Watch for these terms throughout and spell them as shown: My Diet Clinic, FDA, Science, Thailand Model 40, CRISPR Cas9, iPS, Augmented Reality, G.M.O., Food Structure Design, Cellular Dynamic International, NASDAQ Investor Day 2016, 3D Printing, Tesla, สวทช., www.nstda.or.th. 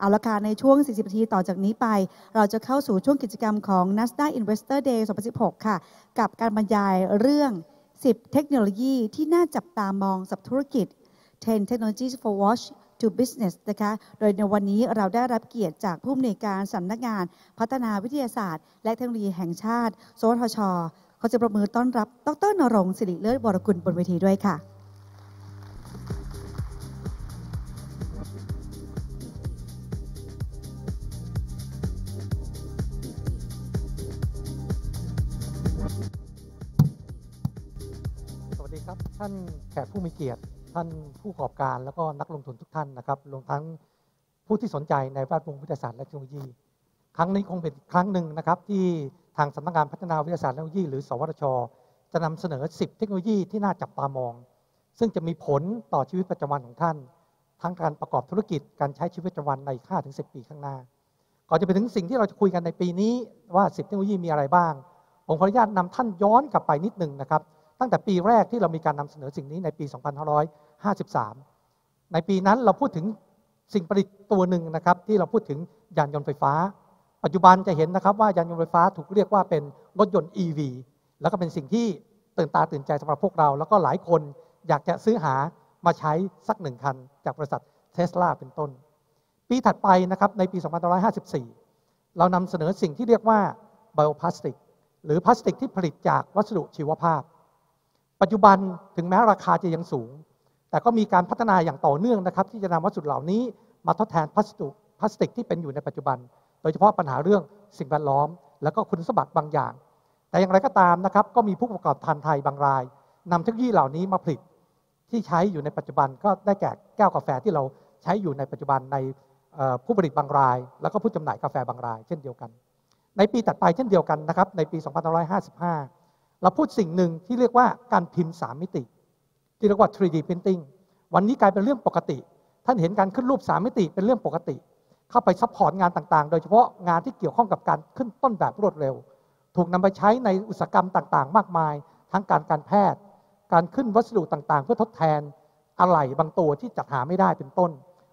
เอาละค่ะในช่วง40นาทีต่อจากนี้ไปเราจะเข้าสู่ช่วงกิจกรรมของ NASDAQ Investor Day 2016ค่ะกับการบรรยายเรื่อง10เทคโนโลยีที่น่าจับตามองสำหรับธุรกิจ10 Technologies for Watch to Business นะคะโดยในวันนี้เราได้รับเกียรติจากผู้อำนวยการสำนักงานพัฒนาวิทยาศาสตร์และเทคโนโลยีแห่งชาติสวทช.ขอเสียงปรบมือต้อนรับดร.ณรงค์ศิริเลิศวรกุลบนเวทีด้วยค่ะสวัสดีครับท่านแขกผู้มีเกียรติท่านผู้ประกอบการแล้วก็นักลงทุนทุกท่านนะครับรวมทั้งผู้ที่สนใจในแวดวงวิทยาศาสตร์และเทคโนโลยีครั้งนี้คงเป็นครั้งหนึ่งนะครับที่ทางสำนักงานพัฒนาวิทยาศาสตร์และเทคโนโลยีหรือสวทช.จะนำเสนอ10เทคโนโลยีที่น่าจับตามองซึ่งจะมีผลต่อชีวิตประจำวันของท่านทั้งการประกอบธุรกิจการใช้ชีวิตประจำวันใน 5-10 ปีข้างหน้าก่อนจะไปถึงสิ่งที่เราจะคุยกันในปีนี้ว่า10เทคโนโลยีมีอะไรบ้างผมขออนุญาตนำท่านย้อนกลับไปนิดนึงนะครับตั้งแต่ปีแรกที่เรามีการนำเสนอสิ่งนี้ในปี 2553 ในปีนั้นเราพูดถึงสิ่งประดิษฐ์ตัวหนึ่งนะครับที่เราพูดถึงยานยนต์ไฟฟ้าปัจจุบันจะเห็นนะครับว่ายานยนต์ไฟฟ้าถูกเรียกว่าเป็นรถยนต์ EV แล้วก็เป็นสิ่งที่ตื่นตาตื่นใจสำหรับพวกเราแล้วก็หลายคนอยากจะซื้อหามาใช้สักหนึ่งคันจากบริษัท Tesla เป็นต้นปีถัดไปนะครับในปี 2554 เรานำเสนอสิ่งที่เรียกว่าไบโอพลาสติกหรือพลาสติกที่ผลิตจากวัสดุชีวภาพปัจจุบันถึงแม้ราคาจะยังสูงแต่ก็มีการพัฒนาอย่างต่อเนื่องนะครับที่จะนำวัสดุเหล่านี้มาทดแทนพลาสติกที่เป็นอยู่ในปัจจุบันโดยเฉพาะปัญหาเรื่องสิ่งแวดล้อมและก็คุณสมบัติบางอย่างแต่อย่างไรก็ตามนะครับก็มีผู้ประกอบการไทยบางรายนำเทคโนโลยีเหล่านี้มาผลิตที่ใช้อยู่ในปัจจุบันก็ได้แก่แก้วกาแฟที่เราใช้อยู่ในปัจจุบันในผู้ผลิตบางรายแล้วก็ผู้จำหน่ายกาแฟบางรายเช่นเดียวกันในปีถัดไปเช่นเดียวกันนะครับในปี 2555เราพูดสิ่งหนึ่งที่เรียกว่าการพิมพ์3มิติที่เรียกว่า 3D Printing วันนี้กลายเป็นเรื่องปกติท่านเห็นการขึ้นรูป3มิติเป็นเรื่องปกติเข้าไปซัพพอร์ตงานต่างๆโดยเฉพาะงานที่เกี่ยวข้องกับการขึ้นต้นแบบรวดเร็วถูกนำไปใช้ในอุตสาหกรรมต่างๆมากมายทั้งการแพทย์การขึ้นวัสดุต่างๆเพื่อทดแทนอะไหล่บางตัวที่จัดหาไม่ได้เป็นต้น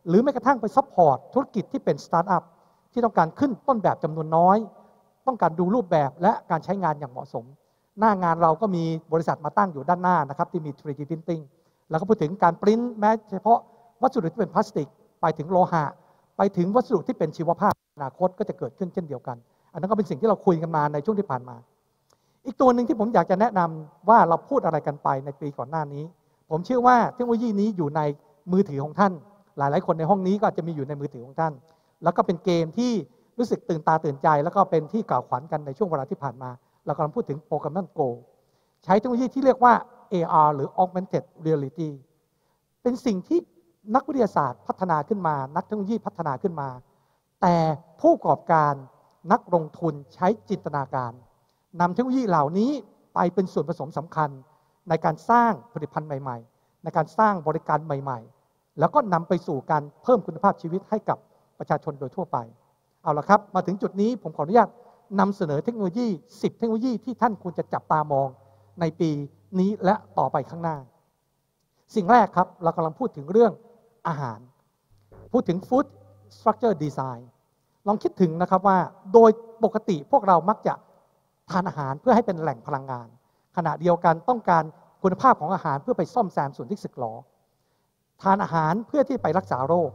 หรือแม้กระทั่งไปซัพพอร์ตธุรกิจที่เป็นสตาร์ทอัพที่ต้องการขึ้นต้นแบบจำนวนน้อยต้องการดูรูปแบบและการใช้งานอย่างเหมาะสมหน้างานเราก็มีบริษัทมาตั้งอยู่ด้านหน้านะครับที่มี 3D Printing แล้วก็พูดถึงการปริ้นแม้เฉพาะวัสดุที่เป็นพลาสติกไปถึงโลหะไปถึงวัสดุที่เป็นชีวภาพอนาคตก็จะเกิดขึ้นเช่นเดียวกันอันนั้นก็เป็นสิ่งที่เราคุยกันมาในช่วงที่ผ่านมาอีกตัวหนึ่งที่ผมอยากจะแนะนำว่าเราพูดอะไรกันไปในปีก่อนหน้านี้ผมเชื่อว่าเทคโนโลยีนี้อยู่ในมือถือของท่านหลายๆคนในห้องนี้ก็อาจจะมีอยู่ในมือถือของท่านแล้วก็เป็นเกมที่รู้สึกตื่นตาตื่นใจแล้วก็เป็นที่กล่าวขวัญกันในช่วงเวลาที่ผ่านมาเรากำลังพูดถึงโปรแกรมนั่นโกใช้เทคโนโลยีที่เรียกว่า AR หรือ Augmented Reality เป็นสิ่งที่นักวิทยาศาสตร์พัฒนาขึ้นมานักเทคโนโลยีพัฒนาขึ้นมาแต่ผู้ประกอบการนักลงทุนใช้จินตนาการนำเทคโนโลยีเหล่านี้ไปเป็นส่วนผสมสำคัญในการสร้างผลิตภัณฑ์ใหม่ๆในการสร้างบริการใหม่ๆแล้วก็นำไปสู่การเพิ่มคุณภาพชีวิตให้กับประชาชนโดยทั่วไปเอาละครับมาถึงจุดนี้ผมขออนุญาตนำเสนอเทคโนโลยี10เทคโนโลยีที่ท่านควรจะจับตามองในปีนี้และต่อไปข้างหน้าสิ่งแรกครับเรากำลังพูดถึงเรื่องอาหารพูดถึง Food Structure Design ลองคิดถึงนะครับว่าโดยปกติพวกเรามักจะทานอาหารเพื่อให้เป็นแหล่งพลังงานขณะเดียวกันต้องการคุณภาพของอาหารเพื่อไปซ่อมแซมส่วนที่สึกหรอทานอาหารเพื่อที่ไปรักษาโรค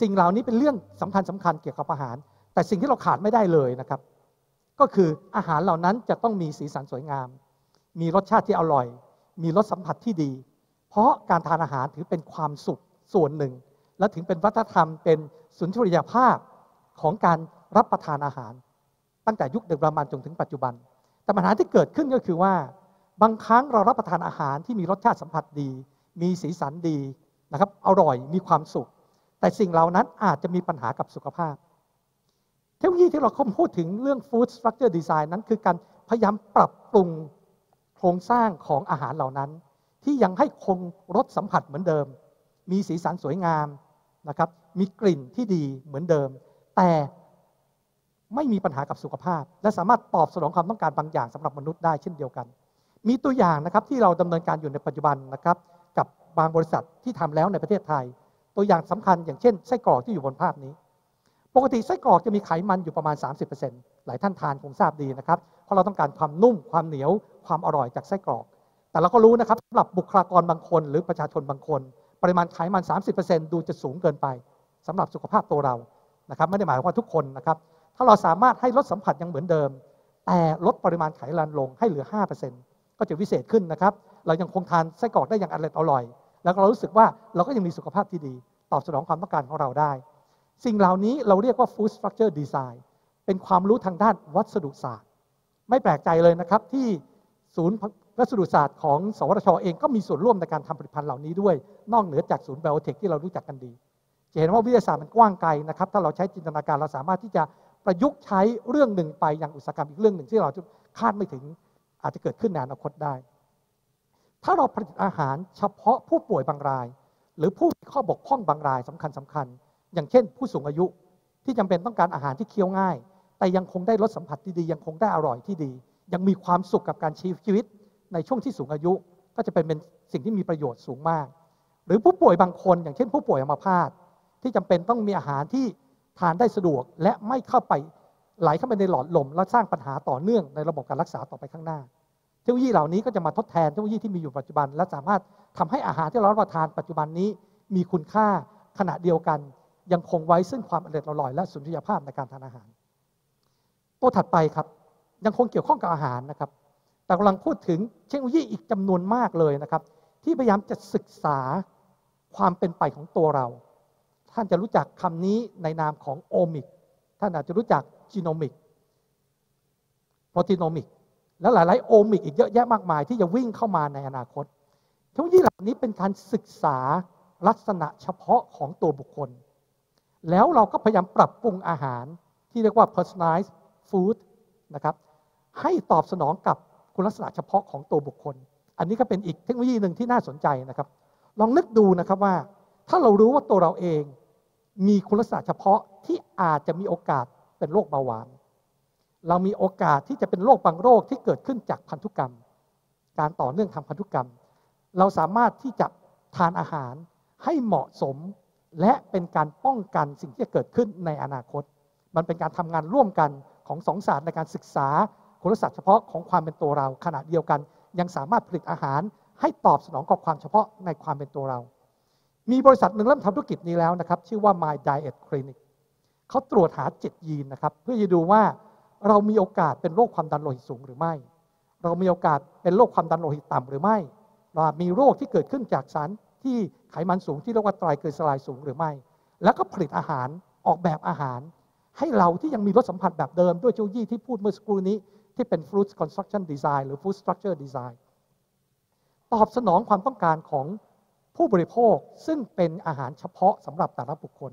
สิ่งเหล่านี้เป็นเรื่องสำคัญเกี่ยวกับอาหารแต่สิ่งที่เราขาดไม่ได้เลยนะครับก็คืออาหารเหล่านั้นจะต้องมีสีสันสวยงามมีรสชาติที่อร่อยมีรสสัมผัสที่ดีเพราะการทานอาหารถือเป็นความสุขส่วนหนึ่งและถึงเป็นวัฒนธรรมเป็นสุนทรียภาพของการรับประทานอาหารตั้งแต่ยุคดึกดำบรรพ์จนถึงปัจจุบันแต่ปัญหาที่เกิดขึ้นก็คือว่าบางครั้งเรารับประทานอาหารที่มีรสชาติสัมผัสดีมีสีสันดีนะครับอร่อยมีความสุขแต่สิ่งเหล่านั้นอาจจะมีปัญหากับสุขภาพเทคโนโลยีที่เราพูดถึงเรื่อง Food Structure Design นั้นคือการพยายามปรับปรุงโครงสร้างของอาหารเหล่านั้นที่ยังให้คงรสสัมผัสเหมือนเดิมมีสีสันสวยงามนะครับมีกลิ่นที่ดีเหมือนเดิมแต่ไม่มีปัญหากับสุขภาพและสามารถตอบสนองความต้องการบางอย่างสำหรับมนุษย์ได้เช่นเดียวกันมีตัวอย่างนะครับที่เราดำเนินการอยู่ในปัจจุบันนะครับกับบางบริษัทที่ทำแล้วในประเทศไทยตัวอย่างสำคัญอย่างเช่นไส้กรอกที่อยู่บนภาพนี้ ปกติไส้กรอกจะมีไขมันอยู่ประมาณ 30% หลายท่านทานคงทราบดีนะครับเพราะเราต้องการความนุ่มความเหนียวความอร่อยจากไส้กรอกแต่เราก็รู้นะครับสำหรับบุคลากรบางคนหรือประชาชนบางคนปริมาณไขมัน 30% ดูจะสูงเกินไปสำหรับสุขภาพตัวเรานะครับไม่ได้หมายความว่าทุกคนนะครับถ้าเราสามารถให้ลดสัมผัสยังเหมือนเดิมแต่ลดปริมาณไขมันลงให้เหลือ 5% ก็จะวิเศษขึ้นนะครับเรายังคงทานไส้กรอกได้อย่างอร่อยแล้วเรารู้สึกว่าเราก็ยังมีสุขภาพที่ดีตอบสนองความต้องการของเราได้สิ่งเหล่านี้เราเรียกว่า Food Structure Design เป็นความรู้ทางด้านวัสดุศาสตร์ไม่แปลกใจเลยนะครับที่ศูนย์วัสดุศาสตร์ของสวทช.เองก็มีส่วนร่วมในการทำผลิตภัณฑ์เหล่านี้ด้วยนอกเหนือจากศูนย์ไบโอเทคที่เรารู้จักกันดีจะเห็นว่าวิทยาศาสตร์มันกว้างไกลนะครับถ้าเราใช้จินตนาการเราสามารถที่จะประยุกต์ใช้เรื่องหนึ่งไปยังอุตสาหกรรมอีกเรื่องหนึ่งที่เราคาดไม่ถึงอาจจะเกิดขึ้นในอนาคตได้ถ้าเราผลิตอาหารเฉพาะผู้ป่วยบางรายหรือผู้มีข้อบกพร่องบางรายสำคัญอย่างเช่นผู้สูงอายุที่จำเป็นต้องการอาหารที่เคี้ยวง่ายแต่ยังคงได้รสสัมผัสที่ดียังคงได้อร่อยที่ดียังมีความสุขกับการใช้ชีวิตในช่วงที่สูงอายุก็จะเป็นสิ่งที่มีประโยชน์สูงมากหรือผู้ป่วยบางคนอย่างเช่นผู้ป่วยอัมพาตที่จำเป็นต้องมีอาหารที่ทานได้สะดวกและไม่เข้าไปไหลเข้าไปในหลอดลมและสร้างปัญหาต่อเนื่องในระบบการรักษาต่อไปข้างหน้าเทคโนโลยีเหล่านี้ก็จะมาทดแทนเทคโนโลยีที่มีอยู่ปัจจุบันและสามารถทำให้อาหารที่เรารับประทานปัจจุบันนี้มีคุณค่าขณะเดียวกันยังคงไว้ซึ่งความอร่อยและสุนทรียภาพในการทานอาหารตัวถัดไปครับยังคงเกี่ยวข้องกับอาหารนะครับแต่กำลังพูดถึงเทคโนโลยีอีกจำนวนมากเลยนะครับที่พยายามจะศึกษาความเป็นไปของตัวเราท่านจะรู้จักคำนี้ในนามของโอมิกท่านอาจจะรู้จักจีโนมิกโปรตีโนมิกและหลายๆโอมิกอีกเยอะแยะมากมายที่จะวิ่งเข้ามาในอนาคตเทคโนโลยีเหล่านี้เป็นการศึกษาลักษณะเฉพาะของตัวบุคคลแล้วเราก็พยายามปรับปรุงอาหารที่เรียกว่า personalized food นะครับให้ตอบสนองกับคุณลักษณะเฉพาะของตัวบุคคลอันนี้ก็เป็นอีกเทคโนโลยีหนึ่งที่น่าสนใจนะครับลองนึกดูนะครับว่าถ้าเรารู้ว่าตัวเราเองมีคุณลักษณะเฉพาะที่อาจจะมีโอกาสเป็นโรคเบาหวานเรามีโอกาสที่จะเป็นโรคบางโรคที่เกิดขึ้นจากพันธุกรรมการต่อเนื่องทางพันธุกรรมเราสามารถที่จะทานอาหารให้เหมาะสมและเป็นการป้องกันสิ่งที่จะเกิดขึ้นในอนาคตมันเป็นการทำงานร่วมกันของสองศาสตร์ในการศึกษาคุณลักษณะเฉพาะของความเป็นตัวเราขณะเดียวกันยังสามารถผลิตอาหารให้ตอบสนองกับความเฉพาะในความเป็นตัวเรามีบริษัทหนึ่งเริ่มทำธุรกิจนี้แล้วนะครับชื่อว่า My Diet Clinic เขาตรวจหา7ยีนนะครับเพื่อจะดูว่าเรามีโอกาสเป็นโรคความดันโลหิตสูงหรือไม่เรามีโอกาสเป็นโรคความดันโลหิตต่ำหรือไม่เรามีโรคที่เกิดขึ้นจากสารที่ไขมันสูงที่เรียกว่าไตรกลีเซอไรด์สูงหรือไม่แล้วก็ผลิตอาหารออกแบบอาหารให้เราที่ยังมีรสสัมผัสแบบเดิมด้วยเทคโนโลยีที่พูดเมื่อสักครู่นี้ที่เป็น Food Construction Design หรือ Food Structure Design ตอบสนองความต้องการของผู้บริโภคซึ่งเป็นอาหารเฉพาะสำหรับแต่ละบุคคล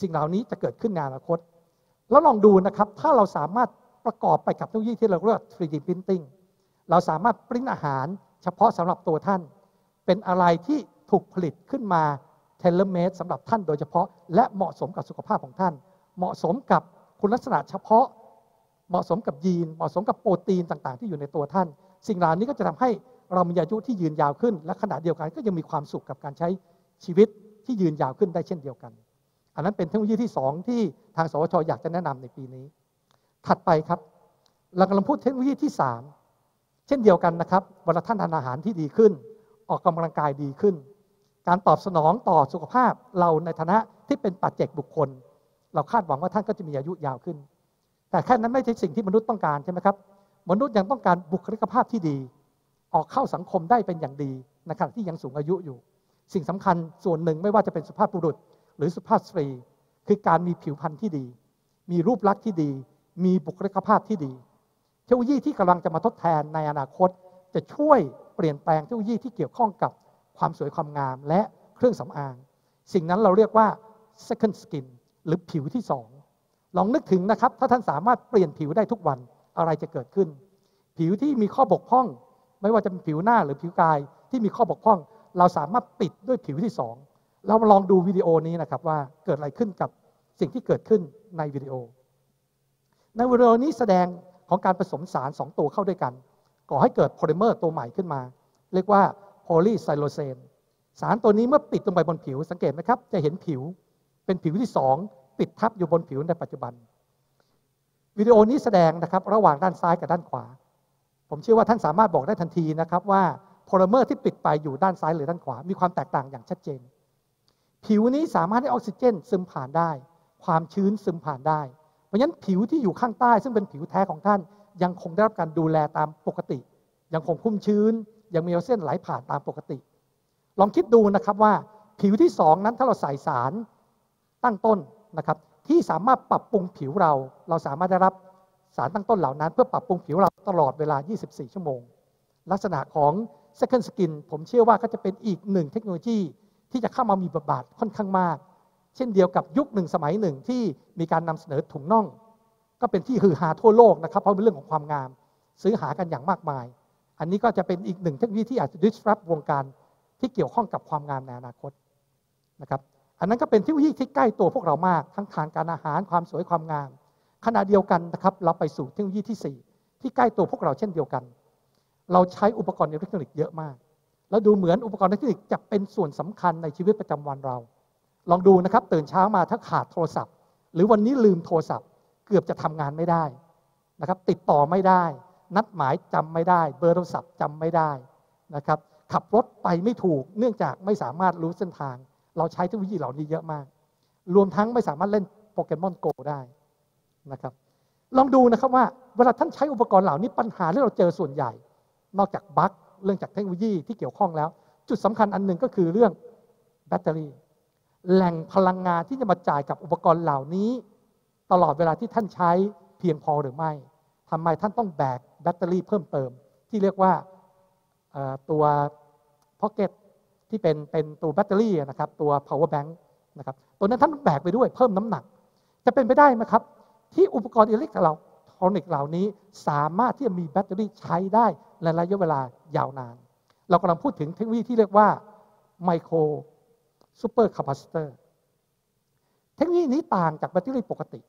สิ่งเหล่านี้จะเกิดขึ้นในอนาคตแล้วลองดูนะครับถ้าเราสามารถประกอบไปกับเทคโนโลยีที่เราเรียก 3D Printing เราสามารถปริ้นอาหารเฉพาะสำหรับตัวท่านเป็นอะไรที่ถูกผลิตขึ้นมาเทเลเมดสำหรับท่านโดยเฉพาะและเหมาะสมกับสุขภาพของท่านเหมาะสมกับคุณลักษณะเฉพาะเหมาะสมกับยีนเหมาะสมกับโปรตีนต่างๆที่อยู่ในตัวท่านสิ่งเหล่านี้ก็จะทำให้เรามีอายุที่ยืนยาวขึ้นและขณะเดียวกันก็ยังมีความสุขกับการใช้ชีวิตที่ยืนยาวขึ้นได้เช่นเดียวกันอันนั้นเป็นเทคโนโลยีที่2ที่ทางสวทช.อยากจะแนะนำในปีนี้ถัดไปครับเรากำลังพูดเทคโนโลยีที่3เช่นเดียวกันนะครับเวลาท่านทานอาหารที่ดีขึ้นออกกำลังกายดีขึ้นการตอบสนองต่อสุขภาพเราในฐานะที่เป็นปัจเจกบุคคลเราคาดหวังว่าท่านก็จะมีอายุยาวขึ้นแต่แค่นั้นไม่ใช่สิ่งที่มนุษย์ต้องการใช่ไหมครับมนุษย์ยังต้องการบุคลิกภาพที่ดีออกเข้าสังคมได้เป็นอย่างดีในขณะที่ยังสูงอายุอยู่สิ่งสำคัญส่วนหนึ่งไม่ว่าจะเป็นสุภาพบุรุษหรือสุภาพสตรีคือการมีผิวพรรณที่ดีมีรูปลักษณ์ที่ดีมีบุคลิกภาพที่ดีเทคโนโลยีที่กำลังจะมาทดแทนในอนาคตจะช่วยเปลี่ยนแปลงเทคโนโลยีที่เกี่ยวข้องกับความสวยความงามและเครื่องสำอางสิ่งนั้นเราเรียกว่า second skin หรือผิวที่2ลองนึกถึงนะครับถ้าท่านสามารถเปลี่ยนผิวได้ทุกวันอะไรจะเกิดขึ้นผิวที่มีข้อบกพร่องไม่ว่าจะเป็นผิวหน้าหรือผิวกายที่มีข้อบกพร่องเราสามารถปิดด้วยผิวที่2เรามาลองดูวิดีโอนี้นะครับว่าเกิดอะไรขึ้นกับสิ่งที่เกิดขึ้นในวิดีโอนี้แสดงของการผสมสาร2ตัวเข้าด้วยกันก่อให้เกิดโพลิเมอร์ตัวใหม่ขึ้นมาเรียกว่าโพลีไซโลเซนสารตัวนี้เมื่อปิดลงไปบนผิวสังเกตไหมครับจะเห็นผิวเป็นผิวที่2 ปิดทับอยู่บนผิวในปัจจุบันวิดีโอนี้แสดงนะครับระหว่างด้านซ้ายกับด้านขวาผมเชื่อว่าท่านสามารถบอกได้ทันทีนะครับว่าโพลิเมอร์ที่ปิดไปอยู่ด้านซ้ายหรือด้านขวามีความแตกต่างอย่างชัดเจนผิวนี้สามารถให้ออกซิเจนซึมผ่านได้ความชื้นซึมผ่านได้เพราะฉะนั้นผิวที่อยู่ข้างใต้ซึ่งเป็นผิวแท้ของท่านยังคงได้รับการดูแลตามปกติยังคงคุ้มชื้นยังมีเส้นไหลผ่านตามปกติลองคิดดูนะครับว่าผิวที่2นั้นถ้าเราใส่สารตั้งต้นนะครับที่สามารถปรับปรุงผิวเราสามารถได้รับสารตั้งต้นเหล่านั้นเพื่อปรับปรุงผิวเราตลอดเวลา24ชั่วโมงลักษณะของ Second Skin ผมเชื่อว่าก็จะเป็นอีกหนึ่งเทคโนโลยีที่จะเข้ามามีบทบาทค่อนข้างมากเช่นเดียวกับยุคหนึ่งสมัยหนึ่งที่มีการนำเสนอถุงน่องก็เป็นที่ฮือฮาทั่วโลกนะครับเพราะเป็นเรื่องของความงามซื้อหากันอย่างมากมายอันนี้ก็จะเป็นอีกหนึ่งเทคโนโลยีที่อาจจะ disrupt วงการที่เกี่ยวข้องกับความงามในอนาคตนะครับอันนั้นก็เป็นเทคโนโลยีที่ใกล้ตัวพวกเรามากทั้งทางการอาหารความสวยความงามขณะเดียวกันนะครับเราไปสู่เทคโนโลยีที่4ที่ใกล้ตัวพวกเราเช่นเดียวกันเราใช้อุปกรณ์อิเล็กทรอนิกส์เยอะมากแล้วดูเหมือนอุปกรณ์อิเล็กทรอนิกส์จะเป็นส่วนสำคัญในชีวิตประจำวันเราลองดูนะครับตื่นเช้ามาถ้าขาดโทรศัพท์หรือวันนี้ลืมโทรศัพท์เกือบจะทำงานไม่ได้นะครับติดต่อไม่ได้นัดหมายจำไม่ได้เบอร์โทรศัพท์จำไม่ได้นะครับขับรถไปไม่ถูกเนื่องจากไม่สามารถรู้เส้นทางเราใช้เทคโนโลยีเหล่านี้เยอะมากรวมทั้งไม่สามารถเล่นโปเกมอนโกได้นะครับลองดูนะครับว่าเวลาท่านใช้อุปกรณ์เหล่านี้ปัญหาที่เราเจอส่วนใหญ่นอกจากบั๊กเรื่องจากเทคโนโลยีที่เกี่ยวข้องแล้วจุดสำคัญอันหนึ่งก็คือเรื่องแบตเตอรี่แหล่งพลังงานที่จะมาจ่ายกับอุปกรณ์เหล่านี้ตลอดเวลาที่ท่านใช้เพียงพอหรือไม่ทำไมท่านต้องแบกแบตเตอรี่เพิ่มเติมที่เรียกว่าตัวพ็อกเก็ตที่เป็นตัวแบตเตอรี่นะครับตัว power bank นะครับตัวนั้นท่านแบกไปด้วยเพิ่มน้ำหนักจะเป็นไปได้ไหมครับที่อุปกรณ์อิเล็กทรอนิกส์เหล่านี้สามารถที่จะมีแบตเตอรี่ใช้ได้ในระยะเวลายาวนานเรากำลังพูดถึงเทคโนโลยีที่เรียกว่าไมโครซูเปอร์คาปาซิเตอร์เทคโนโลยีนี้ต่างจากแบตเตอรี่ปกติ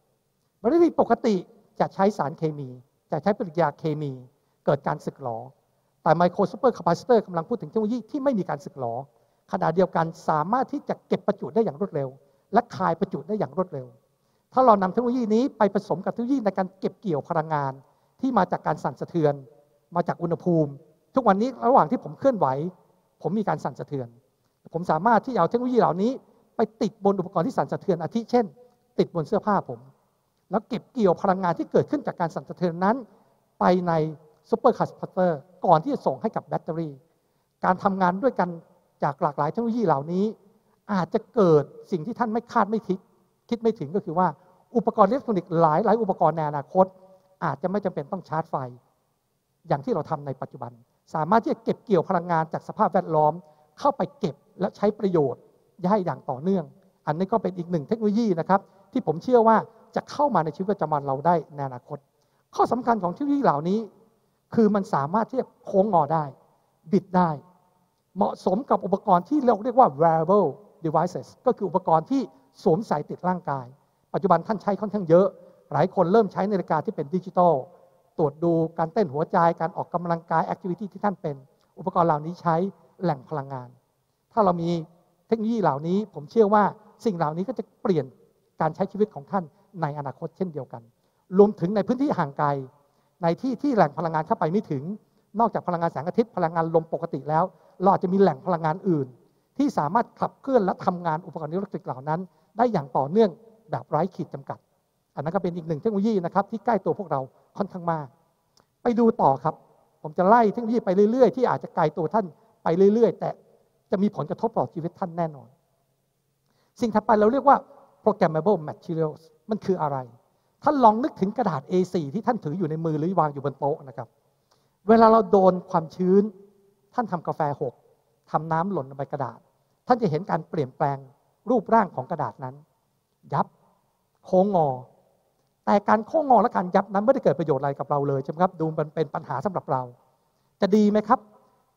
แบตเตอรี่ปกติจะใช้สารเคมีจะใช้ปฏิกิริยาเคมีเกิดการสึกหรอแต่ไมโครซูเปอร์คาปาซิเตอร์กำลังพูดถึงเทคโนโลยีที่ไม่มีการสึกหรอขณะเดียวกันสามารถที่จะเก็บประจุได้อย่างรวดเร็วและคายประจุได้อย่างรวดเร็วถ้าเรานำเทคโนโลยีนี้ไปผสมกับเทคโนโลยีในการเก็บเกี่ยวพลังงานที่มาจากการสั่นสะเทือนมาจากอุณหภูมิทุกวันนี้ระหว่างที่ผมเคลื่อนไหวผมมีการสั่นสะเทือนผมสามารถที่เอาเทคโนโลยีเหล่านี้ไปติดบนอุปกรณ์ที่สั่นสะเทือนอาทิเช่นติดบนเสื้อผ้าผมแล้วเก็บเกี่ยวพลังงานที่เกิดขึ้นจากการสั่นสะเทือนนั้นไปในซูเปอร์คาปาซิเตอร์ก่อนที่จะส่งให้กับแบตเตอรี่การทำงานด้วยกันจากหลากหลายเทคโนโลยีเหล่านี้อาจจะเกิดสิ่งที่ท่านไม่คาดไม่คิดไม่ถึงก็คือว่าอุปกรณ์อิเล็กทรอนิกส์หลายอุปกรณ์ในอนาคตอาจจะไม่จำเป็นต้องชาร์จไฟอย่างที่เราทำในปัจจุบันสามารถที่จะเก็บเกี่ยวพลังงานจากสภาพแวดล้อมเข้าไปเก็บและใช้ประโยชน์ได้อย่างต่อเนื่องอันนี้ก็เป็นอีกหนึ่งเทคโนโลยีนะครับที่ผมเชื่อว่าจะเข้ามาในชีวิตประจำวันเราได้ในอนาคตข้อสำคัญของเทคโนโลยีเหล่านี้คือมันสามารถที่จะโค้งงอได้บิดได้เหมาะสมกับอุปกรณ์ที่เราเรียกว่า wearable devices ก็คืออุปกรณ์ที่สวมใส่ติดร่างกายปัจจุบันท่านใช้ค่อนข้างเยอะหลายคนเริ่มใช้นาฬิกาที่เป็นดิจิทัลตรวจดูการเต้นหัวใจการออกกำลังกาย activity ที่ท่านเป็นอุปกรณ์เหล่านี้ใช้แหล่งพลังงานถ้าเรามีเทคโนโลยีเหล่านี้ผมเชื่อว่าสิ่งเหล่านี้ก็จะเปลี่ยนการใช้ชีวิตของท่านในอนาคตเช่นเดียวกันรวมถึงในพื้นที่ห่างไกลในที่แหล่งพลังงานเข้าไปไม่ถึงนอกจากพลังงานแสงอาทิตย์พลังงานลมปกติแล้วเราอาจจะมีแหล่งพลังงานอื่นที่สามารถขับเคลื่อนและทำงานอุปกรณ์อิเล็กทริกเหล่านั้นได้อย่างต่อเนื่องแบบไร้ขีดจำกัดอันนั้นก็เป็นอีกหนึ่งเทคโนโลยีนะครับที่ใกล้ตัวพวกเราค่อนข้างมากไปดูต่อครับผมจะไล่เทคโนโลยีไปเรื่อยๆที่อาจจะไกลตัวท่านไปเรื่อยๆแต่จะมีผลกระทบต่อชีวิตท่านแน่นอนสิ่งถัดไปเราเรียกว่า programmable materials มันคืออะไรท่านลองนึกถึงกระดาษ A4 ที่ท่านถืออยู่ในมือหรือวางอยู่บนโต๊ะนะครับเวลาเราโดนความชื้นท่านทำกาแฟหกทำน้ำหล่นลงไปกระดาษท่านจะเห็นการเปลี่ยนแปลงรูปร่างของกระดาษนั้นยับโค้งงอแต่การโค้งงอและการยับนั้นไม่ได้เกิดประโยชน์อะไรกับเราเลยใช่ไหมครับดูมันเป็นปัญหาสำหรับเราจะดีไหมครับ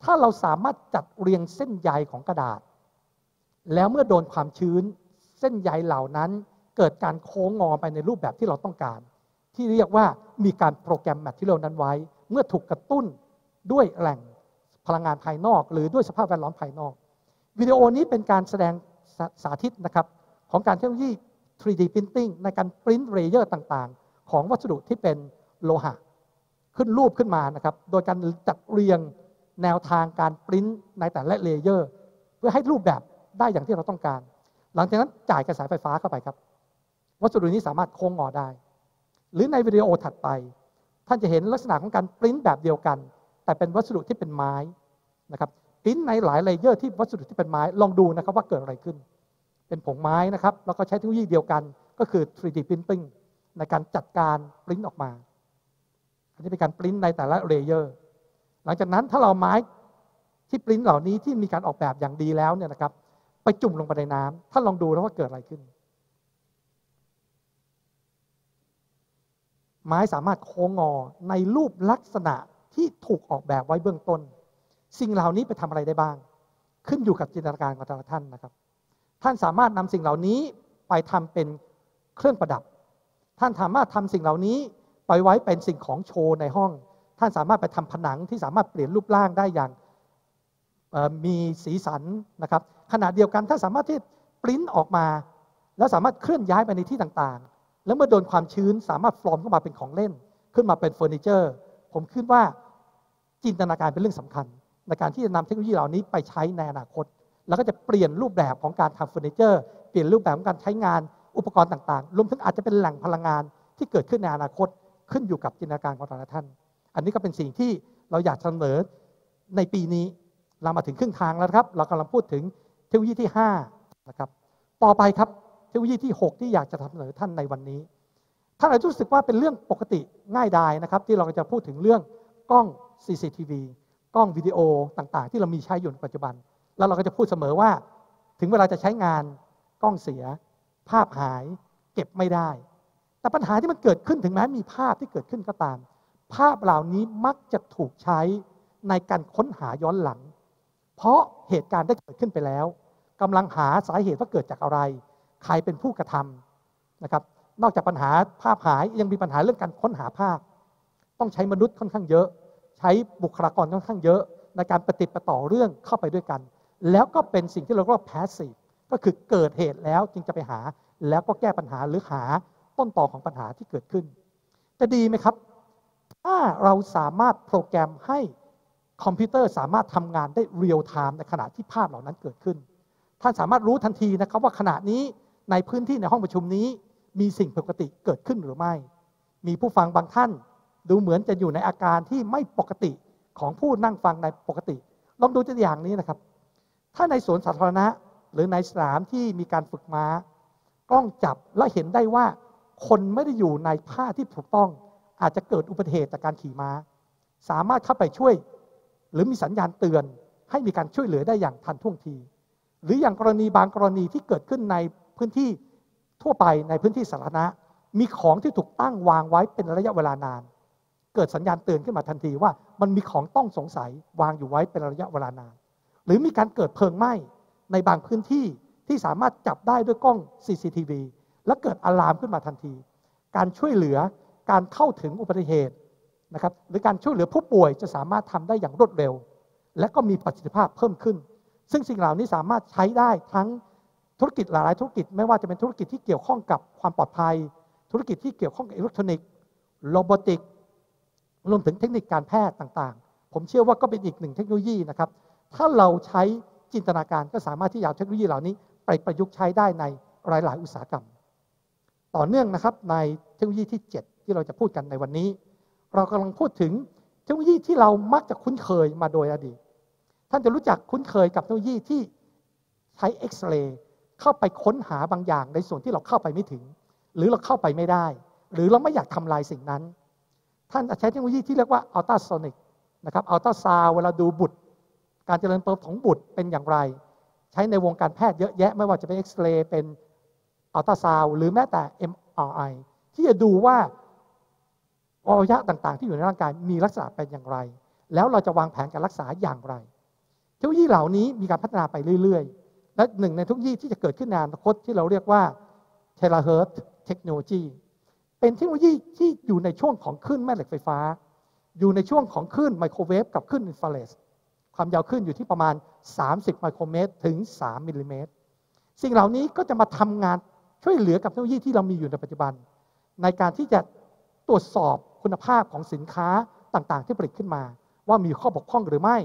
ถ้าเราสามารถจัดเรียงเส้นใยของกระดาษแล้วเมื่อโดนความชื้นเส้นใยเหล่านั้นเกิดการโค้งงอไปในรูปแบบที่เราต้องการที่เรียกว่ามีการโปรแกรมแมทเทอเรียลนั้นไว้เมื่อถูกกระตุ้นด้วยแหล่งพลังงานภายนอกหรือด้วยสภาพแวดล้อมภายนอกวิดีโอนี้เป็นการแสดงสาธิตนะครับของการเทคโนโลยี 3D Printing ในการปริ้นเลเยอร์ต่างๆของวัสดุที่เป็นโลหะขึ้นรูปขึ้นมานะครับโดยการจัดเรียงแนวทางการปริ้นในแต่ละเลเยอร์เพื่อให้รูปแบบได้อย่างที่เราต้องการหลังจากนั้นจ่ายกระแสไฟฟ้าเข้าไปครับวัสดุนี้สามารถโค้งงอได้หรือในวิดีโอถัดไปท่านจะเห็นลักษณะของการปริ้นแบบเดียวกันแต่เป็นวัสดุที่เป็นไม้นะครับปริ้นในหลายเลเยอร์ที่วัสดุที่เป็นไม้ลองดูนะครับว่าเกิดอะไรขึ้นเป็นผงไม้นะครับแล้วก็ใช้เทคโนโลยีเดียวกันก็คือ 3D Printing ในการจัดการปริ้นออกมาอันนี้เป็นการปริ้นในแต่ละเลเยอร์หลังจากนั้นถ้าเราไม้ที่ปริ้นเหล่านี้ที่มีการออกแบบอย่างดีแล้วเนี่ยนะครับไปจุ่มลงไปในน้ำท่านลองดูนะว่าเกิดอะไรขึ้นไม้สามารถโค้งงอในรูปลักษณะที่ถูกออกแบบไว้เบื้องต้นสิ่งเหล่านี้ไปทำอะไรได้บ้างขึ้นอยู่กับจินตนาการของแต่ละท่านนะครับท่านสามารถนำสิ่งเหล่านี้ไปทำเป็นเครื่องประดับท่านสามารถทำสิ่งเหล่านี้ไปไว้เป็นสิ่งของโชว์ในห้องท่านสามารถไปทำผนังที่สามารถเปลี่ยนรูปร่างได้อย่างมีสีสันนะครับขณะเดียวกันท่านสามารถที่ปริ้นออกมาแล้วสามารถเคลื่อนย้ายไปในที่ต่างๆแล้วเมื่อโดนความชื้นสามารถฟอร์มเข้ามาเป็นของเล่นขึ้นมาเป็นเฟอร์นิเจอร์ผมคิดว่าจินตนาการเป็นเรื่องสำคัญในการที่จะนำเทคโนโลยีเหล่านี้ไปใช้ในอนาคตแล้วก็จะเปลี่ยนรูปแบบของการทำเฟอร์นิเจอร์เปลี่ยนรูปแบบของการใช้งานอุปกรณ์ต่างๆรวมถึงอาจจะเป็นแหล่งพลังงานที่เกิดขึ้นในอนาคตขึ้นอยู่กับจินตนาการของแต่ละท่านอันนี้ก็เป็นสิ่งที่เราอยากเสนอในปีนี้เรามาถึงครึ่งทางแล้วครับเรากำลังพูดถึงเทคโนโลยีที่5นะครับต่อไปครับเทคโนโลยีที่6ที่อยากจะเสนอท่านในวันนี้ท่านอาจจะรู้สึกว่าเป็นเรื่องปกติง่ายดายนะครับที่เราจะพูดถึงเรื่องกล้อง CCTV กล้องวิดีโอต่างๆที่เรามีใช้อยู่ในปัจจุบันแล้วเราก็จะพูดเสมอว่าถึงเวลาจะใช้งานกล้องเสียภาพหายเก็บไม่ได้แต่ปัญหาที่มันเกิดขึ้นถึงแม้มีภาพที่เกิดขึ้นก็ตามภาพเหล่านี้มักจะถูกใช้ในการค้นหาย้อนหลังเพราะเหตุการณ์ได้เกิดขึ้นไปแล้วกำลังหาสาเหตุว่าเกิดจากอะไรใครเป็นผู้กระทำนะครับนอกจากปัญหาภาพหายยังมีปัญหาเรื่องการค้นหาภาพต้องใช้มนุษย์ค่อนข้างเยอะใช้บุคลากรค่อนข้างเยอะในการปฏิบัติต่อเรื่องเข้าไปด้วยกันแล้วก็เป็นสิ่งที่เราเรียกว่า passive ก็คือเกิดเหตุแล้วจึงจะไปหาแล้วก็แก้ปัญหาหรือหาต้นตอของปัญหาที่เกิดขึ้นจะดีไหมครับถ้าเราสามารถโปรแกรมให้คอมพิวเตอร์สามารถทำงานได้ real time ในขณะที่ภาพเหล่านั้นเกิดขึ้นท่านสามารถรู้ทันทีนะครับว่าขณะนี้ในพื้นที่ในห้องประชุมนี้มีสิ่งผิดปกติเกิดขึ้นหรือไม่มีผู้ฟังบางท่านดูเหมือนจะอยู่ในอาการที่ไม่ปกติของผู้นั่งฟังในปกติลองดูตัวอย่างนี้นะครับถ้าในสวนสาธารณะหรือในสนามที่มีการฝึกม้ากล้องจับและเห็นได้ว่าคนไม่ได้อยู่ในท่าที่ถูกต้องอาจจะเกิดอุบัติเหตุจากการขี่ม้าสามารถเข้าไปช่วยหรือมีสัญญาณเตือนให้มีการช่วยเหลือได้อย่างทันท่วงทีหรืออย่างกรณีบางกรณีที่เกิดขึ้นในพื้นที่ทั่วไปในพื้นที่สาธารณะมีของที่ถูกตั้งวางไว้เป็นระยะเวลานานเกิดสัญญาณเตือนขึ้นมาทันทีว่ามันมีของต้องสงสัยวางอยู่ไว้เป็นระยะเวลานานหรือมีการเกิดเพลิงไหม้ในบางพื้นที่ที่สามารถจับได้ด้วยกล้อง CCTV และเกิดอะลามขึ้นมาทันทีการช่วยเหลือการเข้าถึงอุบัติเหตุนะครับหรือการช่วยเหลือผู้ป่วยจะสามารถทำได้อย่างรวดเร็วและก็มีประสิทธิภาพเพิ่มขึ้นซึ่งสิ่งเหล่านี้สามารถใช้ได้ทั้งธุรกิจหลายธุรกิจไม่ว่าจะเป็นธุรกิจที่เกี่ยวข้องกับความปลอดภัยธุรกิจที่เกี่ยวข้องกับอิเล็กทรอนิกส์โรบอติกรวมถึงเทคนิคการแพทย์ต่างๆผมเชื่อว่าก็เป็นอีกหนึ่งเทคโนโลยีนะครับถ้าเราใช้จินตนาการก็สามารถที่จะเอาเทคโนโลยีเหล่านี้ไปประยุกต์ใช้ได้ในหลายๆอุตสาหกรรมต่อเนื่องนะครับในเทคโนโลยีที่7ที่เราจะพูดกันในวันนี้เรากำลังพูดถึงเทคโนโลยีที่เรามักจะคุ้นเคยมาโดยอดีตท่านจะรู้จักคุ้นเคยกับเทคโนโลยีที่ใช้เอ็กซเรย์เข้าไปค้นหาบางอย่างในส่วนที่เราเข้าไปไม่ถึงหรือเราเข้าไปไม่ได้หรือเราไม่อยากทำลายสิ่งนั้นท่านจะใช้เทคโนโลยีที่เรียกว่าอัลตราโซนิกนะครับอัลตราซาวด์เวลาดูบุตรการเจริญเติบโตของบุตรเป็นอย่างไรใช้ในวงการแพทย์เยอะแยะไม่ว่าจะเป็นเอ็กซเรย์เป็นอัลตราซาวด์หรือแม้แต่ MRI ที่จะดูว่าอวัยวะต่างๆที่อยู่ในร่างกายมีลักษณะเป็นอย่างไรแล้วเราจะวางแผนการรักษาอย่างไรเทคโนโลยีเหล่านี้มีการพัฒนาไปเรื่อยๆและหนึ่งในเทคโนโลยีที่จะเกิดขึ้นในอนาคตที่เราเรียกว่าเทราเฮิร์ตซ์เทคโนโลยีเป็นเทคโนโลยีที่อยู่ในช่วงของคลื่นแม่เหล็กไฟฟ้าอยู่ในช่วงของคลื่นไมโครเวฟกับคลื่นอินฟราเรดความยาวคลื่นอยู่ที่ประมาณ30ไมโครเมตรถึง3มิลลิเมตรสิ่งเหล่านี้ก็จะมาทำงาน ช่วยเหลือกับเทคโนโลยีที่เรามีอยู่ในปัจจุบันในการที่จะตรวจสอบคุณภาพของสินค้าต่างๆที่ผลิตขึ้นมาว่ามีข้อบกพร่องหรือไม่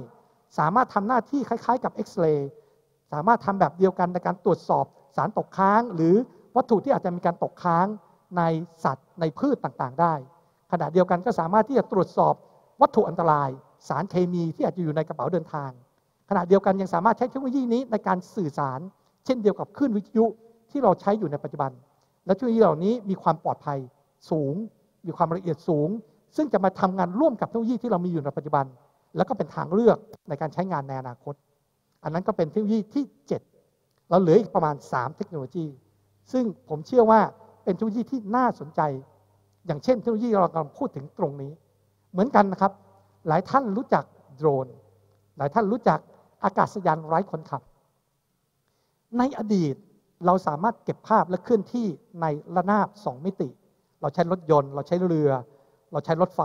สามารถทำหน้าที่คล้ายๆกับเอ็กซเรย์สามารถทำแบบเดียวกันในการตรวจสอบสารตกค้างหรือวัตถุที่อาจจะมีการตกค้างในสัตว์ในพืชต่างๆได้ขณะเดียวกันก็สามารถที่จะตรวจสอบวัตถุอันตรายสารเคมีที่อาจจะอยู่ในกระเป๋าเดินทางขณะเดียวกันยังสามารถใช้เทคโนโลยีนี้ในการสื่อสารเช่นเดียวกับคลื่นวิทยุที่เราใช้อยู่ในปัจจุบันและเทคโนโลยีเหล่านี้มีความปลอดภัยสูงมีความละเอียดสูงซึ่งจะมาทำงานร่วมกับเทคโนโลยีที่เรามีอยู่ในปัจจุบันแล้วก็เป็นทางเลือกในการใช้งานในอนาคตอันนั้นก็เป็นเทคโนโลยีที่ 7เราเหลืออีกประมาณ3เทคโนโลยีซึ่งผมเชื่อว่าเป็นเทคโนโลยีที่น่าสนใจอย่างเช่นเทคโนโลยีเรากำลังพูดถึงตรงนี้เหมือนกันนะครับหลายท่านรู้จักโดรนหลายท่านรู้จักอากาศยานไร้คนขับในอดีตเราสามารถเก็บภาพและเคลื่อนที่ในระนาบ2มิติเราใช้รถยนต์เราใช้เรือเราใช้รถไฟ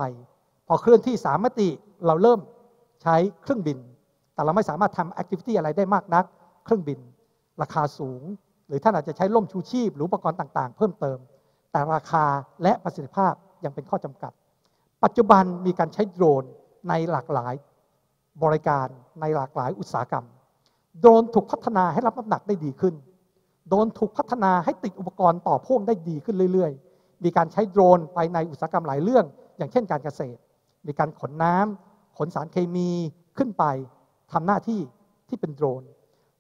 พอเคลื่อนที่3มิติเราเริ่มใช้เครื่องบินแต่เราไม่สามารถทำแอคทิวิตี้อะไรได้มากนักเครื่องบินราคาสูงหรือท่านอาจจะใช้ล่มชูชีพหรืออุปกรณ์ต่างๆเพิ่มเติมแต่ราคาและประสิทธิภาพยังเป็นข้อจำกัดปัจจุบันมีการใช้โดรนในหลากหลายบริการในหลากหลายอุตสาหกรรมโดรนถูกพัฒนาให้รับน้ำหนักได้ดีขึ้นโดรนถูกพัฒนาให้ติดอุปกรณ์ต่อพ่วงได้ดีขึ้นเรื่อยๆมีการใช้โดรนไปในอุตสาหกรรมหลายเรื่องอย่างเช่นการเกษตรมีการขนน้ำขนสารเคมีขึ้นไปทำหน้าที่ที่เป็นโดรน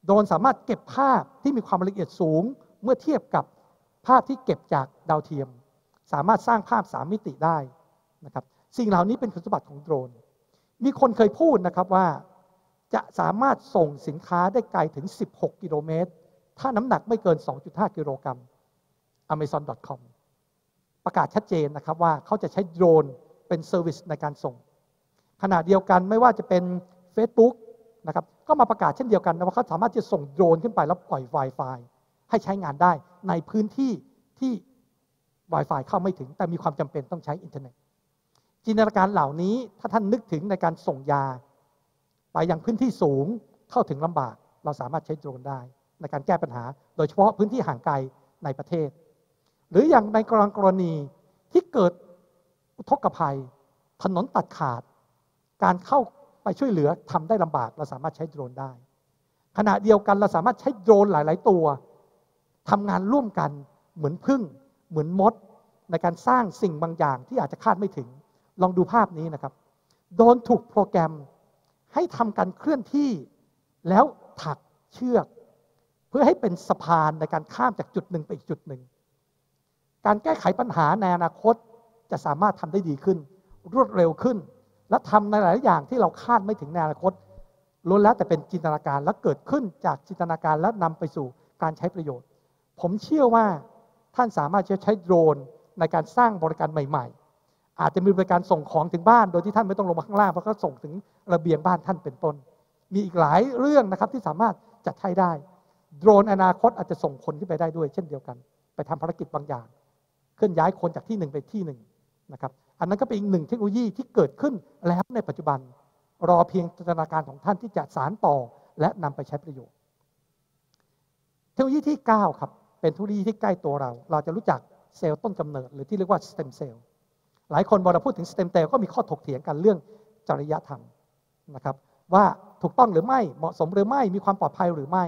โดรนสามารถเก็บภาพที่มีความละเอียดสูงเมื่อเทียบกับภาพที่เก็บจากดาวเทียมสามารถสร้างภาพ3มิติได้นะครับสิ่งเหล่านี้เป็นคุณสมบัติของโดรนมีคนเคยพูดนะครับว่าจะสามารถส่งสินค้าได้ไกลถึง16กิโลเมตรถ้าน้ำหนักไม่เกิน 2.5 กิโลกรัม amazon.com ประกาศชัดเจนนะครับว่าเขาจะใช้โดรนเป็นเซอร์วิสในการส่งขณะเดียวกันไม่ว่าจะเป็น Facebook นะครับก็มาประกาศเช่นเดียวกันนะว่าเขาสามารถจะส่งโดรนขึ้นไปแล้วปล่อย Wi-Fi ให้ใช้งานได้ในพื้นที่ที่ Wi-Fi เข้าไม่ถึงแต่มีความจำเป็นต้องใช้อินเทอร์เน็ตจินตนาการเหล่านี้ถ้าท่านนึกถึงในการส่งยาไปยังพื้นที่สูงเข้าถึงลำบากเราสามารถใช้โดรนได้ในการแก้ปัญหาโดยเฉพาะพื้นที่ห่างไกลในประเทศหรืออย่างในกรณีที่เกิดอุทกภัยถนนตัดขาดการเข้าไปช่วยเหลือทำได้ลำบากเราสามารถใช้โดรนได้ขณะเดียวกันเราสามารถใช้โดรนหลายๆตัวทำงานร่วมกันเหมือนผึ้งเหมือนมดในการสร้างสิ่งบางอย่างที่อาจจะคาดไม่ถึงลองดูภาพนี้นะครับโดรนถูกโปรแกรมให้ทำการเคลื่อนที่แล้วถักเชือกเพื่อให้เป็นสะพานในการข้ามจากจุดหนึ่งไปอีกจุดหนึ่งการแก้ไขปัญหาในอนาคตจะสามารถทำได้ดีขึ้นรวดเร็วขึ้นและทำในหลายอย่างที่เราคาดไม่ถึงในอนาคตล้วนแล้วแต่เป็นจินตนาการและเกิดขึ้นจากจินตนาการและนำไปสู่การใช้ประโยชน์ผมเชื่อว่าท่านสามารถจะใช้โดรนในการสร้างบริการใหม่ๆอาจจะมีบริการส่งของถึงบ้านโดยที่ท่านไม่ต้องลงมาข้างล่างเพราะก็ส่งถึงระเบียงบ้านท่านเป็นต้นมีอีกหลายเรื่องนะครับที่สามารถจัดใช้ได้โดรนอนาคตอาจจะส่งคนขึ้นไปได้ด้วยเช่นเดียวกันไปทำภารกิจบางอย่างเคลื่อนย้ายคนจากที่หนึ่งไปที่หนึ่งนะครับอันนั้นก็เป็นอีกหนึ่งเทคโนโลยีที่เกิดขึ้นแล้วในปัจจุบันรอเพียงจินตนาการของท่านที่จะสานต่อและนำไปใช้ประโยชน์เทคโนโลยีที่ 9 ครับเป็นเทคโนโลยีที่ใกล้ตัวเราจะรู้จักเซลล์ต้นกำเนิดหรือที่เรียกว่าสเต็มเซลล์หลายคนพอเราพูดถึงสเต็มเซลล์ก็มีข้อถกเถียงกันเรื่องจริยธรรมนะครับว่าถูกต้องหรือไม่เหมาะสมหรือไม่มีความปลอดภัยหรือไม่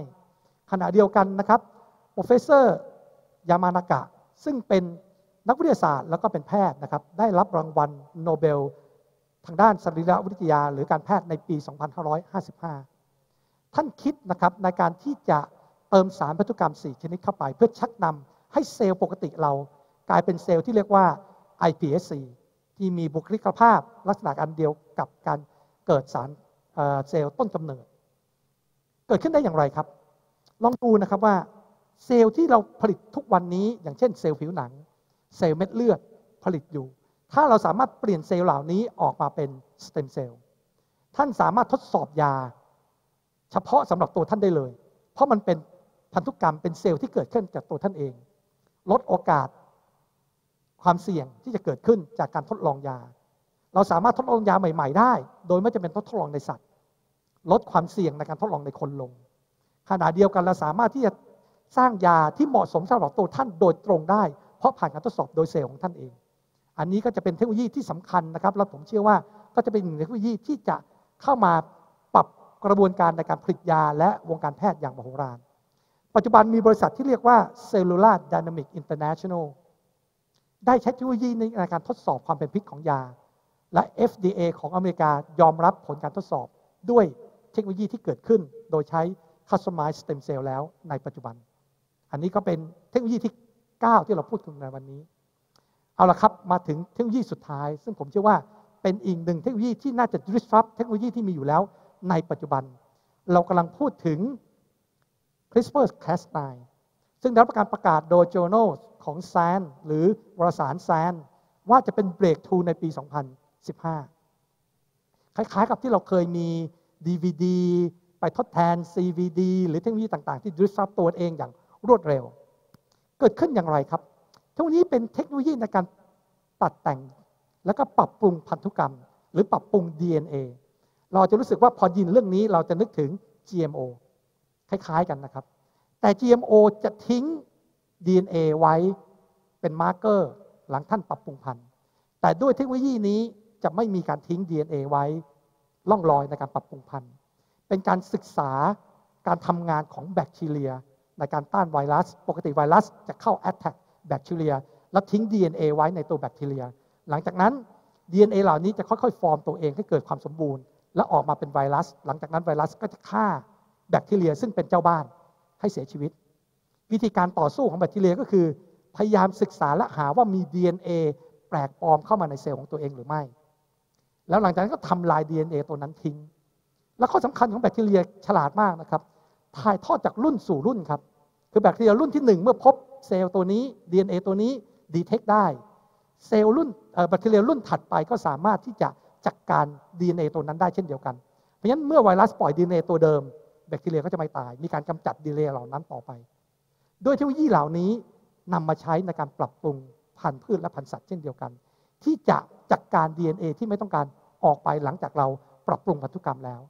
ขณะเดียวกันนะครับโปรเฟสเซอร์ยามานากะซึ่งเป็นนักวิทยาศาสตร์แล้วก็เป็นแพทย์นะครับได้รับรางวัลโนเบลทางด้านสรีรวิทยาหรือการแพทย์ในปี 2555 ท่านคิดนะครับในการที่จะเติมสารพันธุกรรม4ชนิดเข้าไปเพื่อชักนำให้เซลล์ปกติเรากลายเป็นเซลล์ที่เรียกว่า iPS ที่มีบุคลิกภาพลักษณะอันเดียวกับการเกิดสารเซลล์ต้นกำเนิดเกิดขึ้นได้อย่างไรครับลองดูนะครับว่าเซลล์ที่เราผลิตทุกวันนี้อย่างเช่นเซลล์ผิวหนังเซลล์เม็ดเลือดผลิตอยู่ถ้าเราสามารถเปลี่ยนเซลล์เหล่านี้ออกมาเป็นสเต็มเซลล์ท่านสามารถทดสอบยาเฉพาะสำหรับตัวท่านได้เลยเพราะมันเป็นพันธุกรรมเป็นเซลล์ที่เกิดขึ้นจากตัวท่านเองลดโอกาสความเสี่ยงที่จะเกิดขึ้นจากการทดลองยาเราสามารถทดลองยาใหม่ๆได้โดยไม่จำเป็นต้องทดลองในสัตว์ลดความเสี่ยงในการทดลองในคนลงขณะเดียวกันเราสามารถที่จะ สร้างยาที่เหมาะสมสำหรับตัวท่านโดยตรงได้เพราะผ่านการทดสอบโดยเซลล์ของท่านเองอันนี้ก็จะเป็นเทคโนโลยีที่สำคัญนะครับและผมเชื่อว่าก็จะเป็นหนึ่งในเทคโนโลยีที่จะเข้ามาปรับกระบวนการในการผลิตยาและวงการแพทย์อย่างมโหฬารปัจจุบันมีบริษัทที่เรียกว่า Cellular Dynamic International ได้ใช้เทคโนโลยีในการทดสอบความเป็นพิษของยาและ FDA ของอเมริกายอมรับผลการทดสอบด้วยเทคโนโลยีที่เกิดขึ้นโดยใช้ Customized Stem Cell แล้วในปัจจุบันอันนี้ก็เป็นเทคโนโลยีที่9ที่เราพูดถึงในวันนี้เอาละครับมาถึงเทคโนโลยีสุดท้ายซึ่งผมเชื่อว่าเป็นอีกหนึ่งเทคโนโลยีที่น่าจะ disrupt เทคโนโลยีที่มีอยู่แล้วในปัจจุบันเรากำลังพูดถึง CRISPR Cas9 ซึ่งได้รับการประกาศโดย Journal ของ Science หรือวารสาร Science ว่าจะเป็น breakthrough ในปี 2015 คล้ายๆกับที่เราเคยมี DVD ไปทดแทน CVD หรือเทคโนโลยีต่างๆที่ disrupt ตัวเองอย่างรวดเร็วเกิดขึ้นอย่างไรครับเทคโนโลยีเป็นเทคโนโลยีในการตัดแต่งแล้วก็ปรับปรุงพันธุกรรมหรือปรับปรุง DNA เราจะรู้สึกว่าพอยินเรื่องนี้เราจะนึกถึง G.M.O. คล้ายๆกันนะครับแต่ G.M.O. จะทิ้ง DNA ไว้เป็นมาร์เกอร์หลังท่านปรับปรุงพันธุ์แต่ด้วยเทคโนโลยีนี้จะไม่มีการทิ้ง DNA ไว้ล่องลอยในการปรับปรุงพันธุ์เป็นการศึกษาการทำงานของแบคทีเรียในการต้านไวรัสปกติไวรัสจะเข้าแอตแทกแบคทีเรียแล้วทิ้ง DNA ไว้ในตัวแบคทีเรียหลังจากนั้น DNA เหล่านี้จะค่อยๆฟอร์มตัวเองให้เกิดความสมบูรณ์และออกมาเป็นไวรัสหลังจากนั้นไวรัสก็จะฆ่าแบคทีเรียซึ่งเป็นเจ้าบ้านให้เสียชีวิตวิธีการต่อสู้ของแบคทีเรียก็คือพยายามศึกษาและหาว่ามี DNA แปลกปลอมเข้ามาในเซลล์ของตัวเองหรือไม่แล้วหลังจากนั้นก็ทำลาย DNA ตัวนั้นทิ้งและข้อสำคัญของแบคทีเรียฉลาดมากนะครับถ่ายทอดจากรุ่นสู่รุ่นครับคือแบคทีเรียรุ่นที่1เมื่อพบเซลล์ตัวนี้ DNA ตัวนี้ดีเทคได้เซลล์รุ่นแบคทีเรียรุ่นถัดไปก็สามารถที่จะจัด การ DNA ตัวนั้นได้เช่นเดียวกันเพราะฉะนั้นเมื่อไวรัสปล่อย DNA ตัวเดิมแบคทีเรียก็จะไม่ตายมีการกำจัด DNA เหล่านั้นต่อไปโดยเทคโนโลยีเหล่านี้นำมาใช้ในการปรับปรุงพันธุ์พืชและพันธุ์สัตว์เช่นเดียวกันที่จะจัด การ DNA ที่ไม่ต้องการออกไปหลังจากเราปรับปรุงพันธุกรรมแล้ว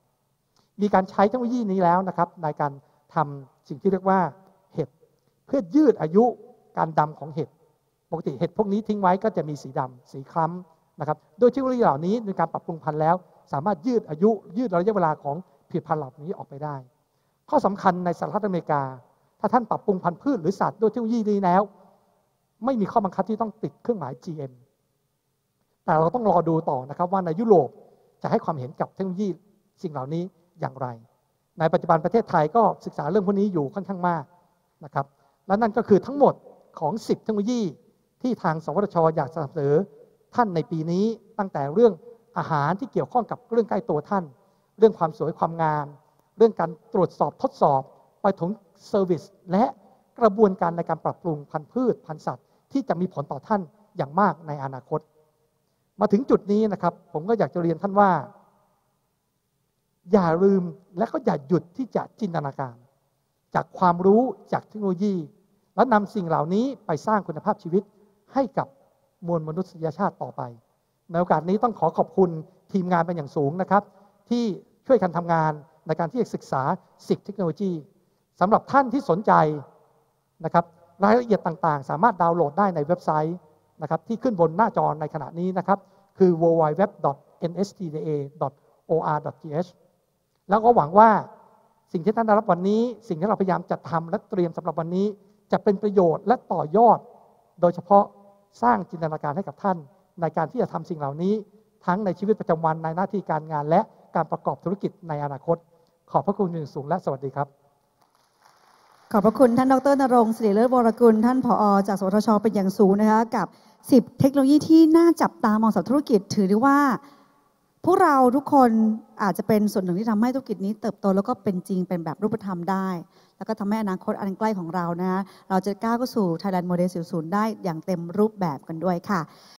มีการใช้เทคโนโลยีนี้แล้วนะครับในการทำสิ่งที่เรียกว่าเห็ดเพื่อยืดอายุการดำของเห็ดปกติเห็ดพวกนี้ทิ้งไว้ก็จะมีสีดำสีคล้ำนะครับโดยเทคโนโลยีเหล่านี้ในการปรับปรุงพันธุ์แล้วสามารถยืดอายุยืดระยะเวลาของผลิตภัณฑ์เหล่านี้ออกไปได้ข้อสำคัญในสหรัฐอเมริกาถ้าท่านปรับปรุงพันธุ์พืชหรือสัตว์ด้วยเทคโนโลยีนี้แล้วไม่มีข้อบังคับที่ต้องติดเครื่องหมาย GM แต่เราต้องรอดูต่อนะครับว่าในยุโรปจะให้ความเห็นกับเทคโนโลยีสิ่งเหล่านี้อย่างไรในปัจจุบันประเทศไทยก็ศึกษาเรื่องพวกนี้อยู่ค่อนข้างมากนะครับและนั่นก็คือทั้งหมดของ10เทคโนโลยีที่ทางสวทช.อยากสนับสนุนท่านในปีนี้ตั้งแต่เรื่องอาหารที่เกี่ยวข้องกับเรื่องใกล้ตัวท่านเรื่องความสวยความงามเรื่องการตรวจสอบทดสอบไปถึงเซอร์วิสและกระบวนการในการปรับปรุงพันธุ์พืชพันธุ์สัตว์ที่จะมีผลต่อท่านอย่างมากในอนาคตมาถึงจุดนี้นะครับผมก็อยากจะเรียนท่านว่าอย่าลืมและก็อย่าหยุดที่จะจินตนาการจากความรู้จากเทคโนโลยีและนำสิ่งเหล่านี้ไปสร้างคุณภาพชีวิตให้กับมวลมนุษยชาติต่อไปในโอกาสนี้ต้องขอขอบคุณทีมงานเป็นอย่างสูงนะครับที่ช่วยกันทำงานในการที่จะศึกษา10เทคโนโลยีสำหรับท่านที่สนใจนะครับรายละเอียดต่างๆสามารถดาวน์โหลดได้ในเว็บไซต์นะครับที่ขึ้นบนหน้าจอในขณะนี้นะครับคือ www.nstda.or.thแล้วก็หวังว่าสิ่งที่ท่านได้รับวันนี้สิ่งที่เราพยายามจัดทำและเตรียมสำหรับวันนี้จะเป็นประโยชน์และต่อยอดโดยเฉพาะสร้างจินตนาการให้กับท่านในการที่จะทำสิ่งเหล่านี้ทั้งในชีวิตประจำวันในหน้าที่การงานและการประกอบธุรกิจในอนาคตขอบพระคุณอย่างสูงและสวัสดีครับขอบพระคุณท่านดร.ณรงค์ ศิริเลิศวรกุลท่านผอ.จากสวทช.เป็นอย่างสูงนะคะกับ10เทคโนโลยีที่น่าจับตามองสำหรับธุรกิจถือได้ว่าพวกเราทุกคนอาจจะเป็นส่วนหนึ่งที่ทำให้ธุรกิจนี้เติบโตแล้วก็เป็นจริงเป็นแบบรูปธรรมได้แล้วก็ทำให้อนาคตอันใกล้ของเรานะเราจะก้าวเข้าสู่ Thailand Model 40ได้อย่างเต็มรูปแบบกันด้วยค่ะ